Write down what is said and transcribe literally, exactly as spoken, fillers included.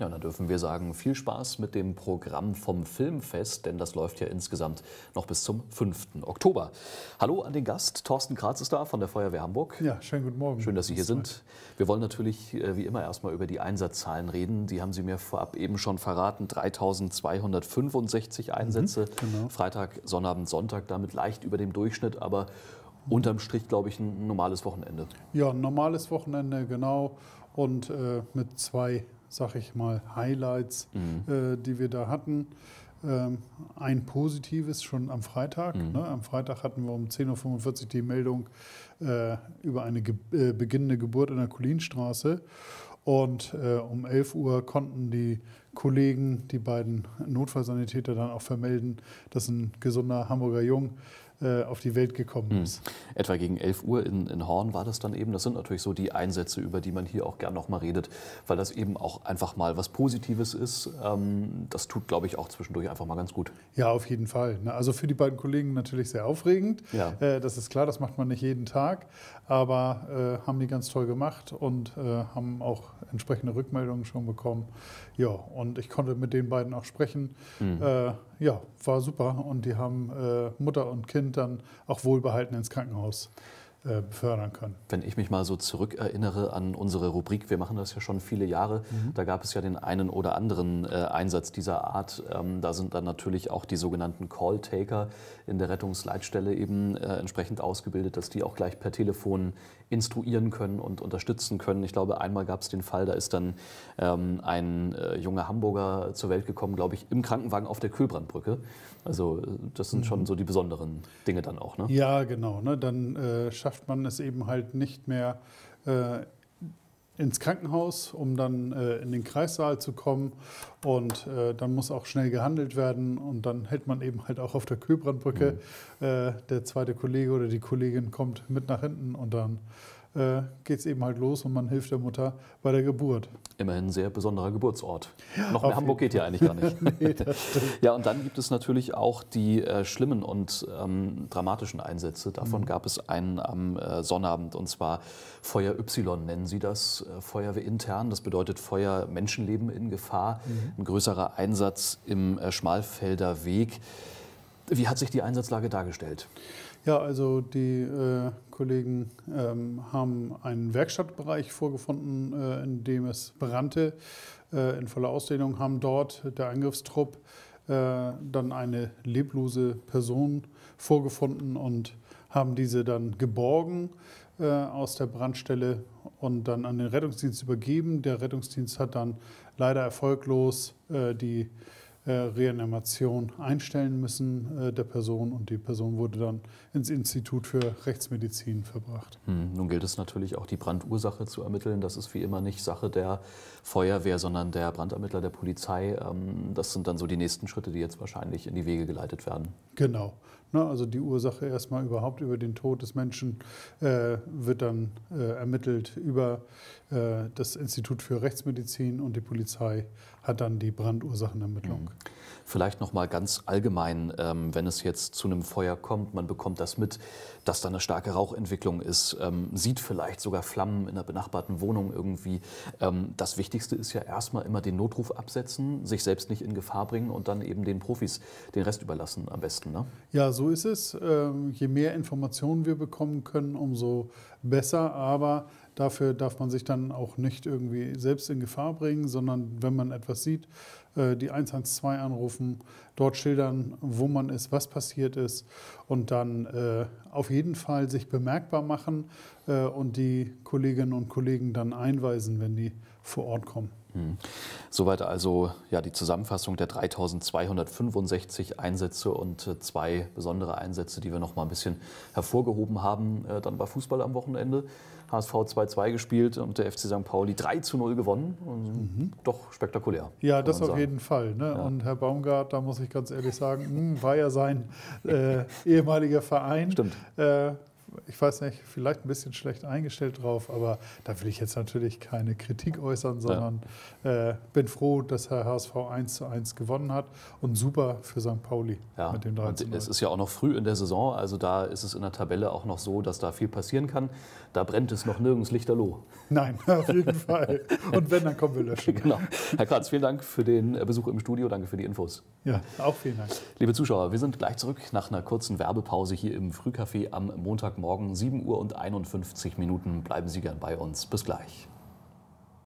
Ja, da dürfen wir sagen, viel Spaß mit dem Programm vom Filmfest, denn das läuft ja insgesamt noch bis zum fünften Oktober. Hallo an den Gast, Thorsten Kratz ist da von der Feuerwehr Hamburg. Ja, schönen guten Morgen. Schön, dass Sie hier sind. Wir wollen natürlich wie immer erstmal über die Einsatzzahlen reden. Die haben Sie mir vorab eben schon verraten, dreitausendzweihundertfünfundsechzig Einsätze. Mhm, genau. Freitag, Sonnabend, Sonntag, damit leicht über dem Durchschnitt, aber unterm Strich, glaube ich, ein normales Wochenende. Ja, ein normales Wochenende, genau. Und äh, mit zwei, sag ich mal, Highlights, mhm. äh, die wir da hatten. Ähm, ein positives schon am Freitag. Mhm. Ne? Am Freitag hatten wir um zehn Uhr fünfundvierzig die Meldung äh, über eine ge äh, beginnende Geburt in der Kulinstraße. Und äh, um elf Uhr konnten die Kollegen, die beiden Notfallsanitäter, dann auch vermelden, dass ein gesunder Hamburger Jung auf die Welt gekommen ist. Mhm. Etwa gegen elf Uhr in, in Horn war das dann eben. Das sind natürlich so die Einsätze, über die man hier auch gern noch mal redet, weil das eben auch einfach mal was Positives ist. Das tut, glaube ich, auch zwischendurch einfach mal ganz gut. Ja, auf jeden Fall. Also für die beiden Kollegen natürlich sehr aufregend. Ja. Das ist klar, das macht man nicht jeden Tag. Aber äh, haben die ganz toll gemacht und äh, haben auch entsprechende Rückmeldungen schon bekommen. Ja, und ich konnte mit den beiden auch sprechen. Mhm. Äh, ja, war super. Und die haben äh, Mutter und Kind dann auch wohlbehalten ins Krankenhaus äh, befördern können. Wenn ich mich mal so zurückerinnere an unsere Rubrik, wir machen das ja schon viele Jahre, mhm. da gab es ja den einen oder anderen äh, Einsatz dieser Art. Ähm, da sind dann natürlich auch die sogenannten Call-Taker in der Rettungsleitstelle eben äh, entsprechend ausgebildet, dass die auch gleich per Telefon instruieren können und unterstützen können. Ich glaube, einmal gab es den Fall, da ist dann ähm, ein äh, junger Hamburger zur Welt gekommen, glaube ich, im Krankenwagen auf der Köhlbrandbrücke. Also das sind mhm. schon so die besonderen Dinge dann auch, ne? Ja, genau. Ne? Dann äh, schafft man es eben halt nicht mehr äh, ins Krankenhaus, um dann äh, in den Kreissaal zu kommen. Und äh, dann muss auch schnell gehandelt werden. Und dann hält man eben halt auch auf der Köhlbrandbrücke. Mhm. Äh, der zweite Kollege oder die Kollegin kommt mit nach hinten und dann äh, geht es eben halt los und man hilft der Mutter bei der Geburt. Immerhin ein sehr besonderer Geburtsort. Ja, noch mehr Hamburg geht ja eigentlich gar nicht. Nee, das stimmt. Ja, und dann gibt es natürlich auch die äh, schlimmen und ähm, dramatischen Einsätze. Davon mhm. gab es einen am äh, Sonnabend, und zwar Feuer Y nennen sie das, äh, Feuerwehr intern. Das bedeutet Feuer Menschenleben in Gefahr. Mhm. Ein größerer Einsatz im äh, Schmalfelder Weg. Wie hat sich die Einsatzlage dargestellt? Ja, also die äh, Kollegen ähm, haben einen Werkstattbereich vorgefunden, äh, in dem es brannte. Äh, in voller Ausdehnung haben dort der Angriffstrupp äh, dann eine leblose Person vorgefunden und haben diese dann geborgen äh, aus der Brandstelle und dann an den Rettungsdienst übergeben. Der Rettungsdienst hat dann leider erfolglos äh, die Äh, Reanimation einstellen müssen äh, der Person, und die Person wurde dann ins Institut für Rechtsmedizin verbracht. Hm, nun gilt es natürlich auch, die Brandursache zu ermitteln. Das ist wie immer nicht Sache der Feuerwehr, sondern der Brandermittler, der Polizei. Ähm, das sind dann so die nächsten Schritte, die jetzt wahrscheinlich in die Wege geleitet werden. Genau. Na, also die Ursache erstmal überhaupt über den Tod des Menschen äh, wird dann äh, ermittelt über äh, das Institut für Rechtsmedizin, und die Polizei hat dann die Brandursachenermittlung. Vielleicht noch mal ganz allgemein, ähm, wenn es jetzt zu einem Feuer kommt, man bekommt das mit, dass da eine starke Rauchentwicklung ist, ähm, sieht vielleicht sogar Flammen in einer benachbarten Wohnung irgendwie. Ähm, das Wichtigste ist ja erstmal immer den Notruf absetzen, sich selbst nicht in Gefahr bringen und dann eben den Profis den Rest überlassen am besten, ne? Ja, so So ist es. Je mehr Informationen wir bekommen können, umso besser. Aber dafür darf man sich dann auch nicht irgendwie selbst in Gefahr bringen, sondern wenn man etwas sieht, die eins eins zwei anrufen, dort schildern, wo man ist, was passiert ist, und dann auf jeden Fall sich bemerkbar machen und die Kolleginnen und Kollegen dann einweisen, wenn die vor Ort kommen. Hm. Soweit also ja, die Zusammenfassung der dreitausendzweihundertfünfundsechzig Einsätze und äh, zwei besondere Einsätze, die wir noch mal ein bisschen hervorgehoben haben. Äh, dann war Fußball am Wochenende. H S V zwei zu zwei gespielt und der F C Sankt Pauli drei zu null gewonnen. Mhm. Doch spektakulär. Ja, das auf sagen. jeden Fall. Ne? Ja. Und Herr Baumgart, da muss ich ganz ehrlich sagen, war ja sein äh, ehemaliger Verein. Stimmt. Äh, ich weiß nicht, vielleicht ein bisschen schlecht eingestellt drauf, aber da will ich jetzt natürlich keine Kritik äußern, sondern ja. äh, bin froh, dass der H S V eins zu eins gewonnen hat und super für Sankt Pauli ja. mit dem drei zu null. Und es ist ja auch noch früh in der Saison, also da ist es in der Tabelle auch noch so, dass da viel passieren kann. Da brennt es noch nirgends lichterloh. Nein, auf jeden Fall. Und wenn, dann kommen wir löschen. Genau. Herr Kratz, vielen Dank für den Besuch im Studio, danke für die Infos. Ja, auch vielen Dank. Liebe Zuschauer, wir sind gleich zurück nach einer kurzen Werbepause hier im Frühcafé am Montagmorgen, sieben Uhr und einundfünfzig Minuten. Bleiben Sie gern bei uns. Bis gleich.